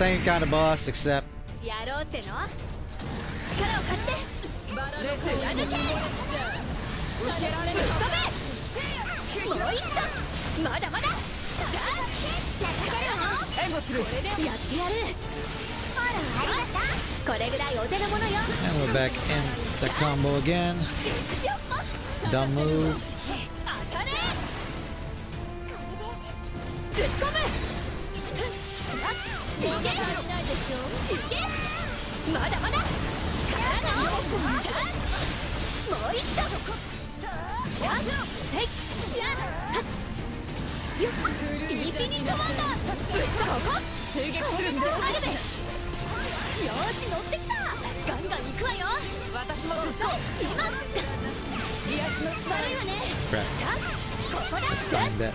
same kind of boss, except... And we're back in the combo again. Dumb move. Crap. I stunned that.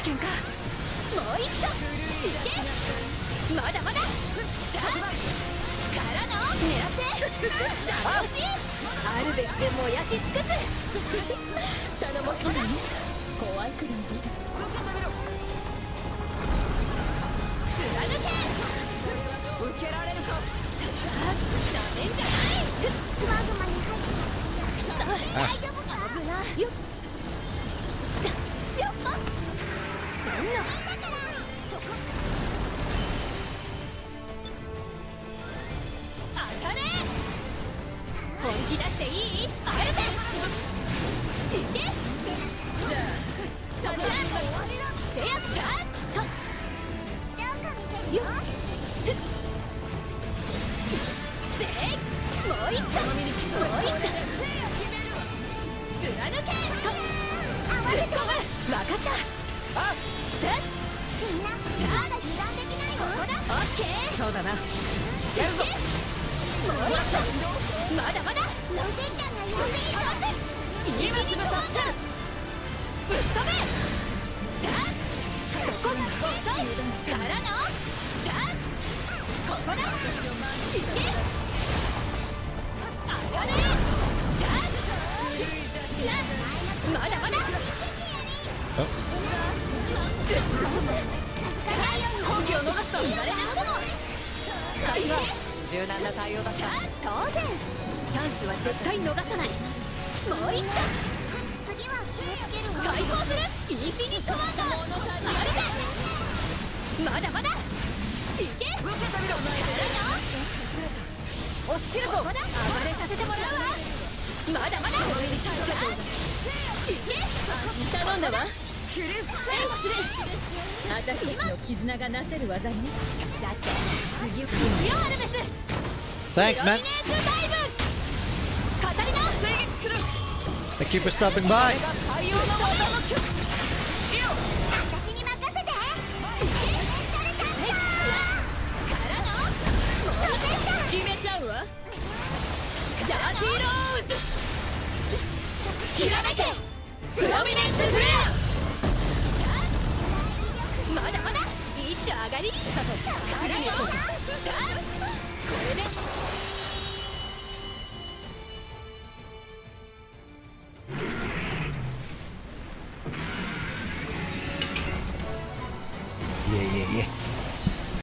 険か。もう一度いけ。まだまだダンからの狙って楽しい。あるべきで燃やし尽くす。頼もしいね。怖いくらいで貫け。受けられるか。ダメんじゃない。マグマに入った。大丈夫か。危ないよ。ちょっとどんな。当たれ。本気だっていい。あるぜ。行け。さすが。やった。よっ。もう一度。もう一度。貫け。合わせて。わかった。みんな、まだ油断できないよ。オッケー。そうだな。やるぞ。もう一度。まだまだ。ロゼッタが呼んでいる。今すぐそっち。ぶっ飛べ。だ。ここだ。からの。だ。ここだ。いけ。上がれ。だ。まだまだ。攻撃を逃すと生まれなくても。さすが柔軟な対応だった。当然チャンスは絶対逃さない。もう一回。次は気をつけるわ。解放する。インフィニットワンダー。まだまだいけ。受け止めろ。押し切るぞ。暴れさせてもらうわ。まだまだいけ。頼んだわ。私たちの絆がなせる技に。さて、次はアルメス。Thanks, man. Thank you for stopping by. 私に任せて。決めちゃうわ。ダーティーローズ。ひらめけ。プロミネンスフレア。まだまだ一丁上がり。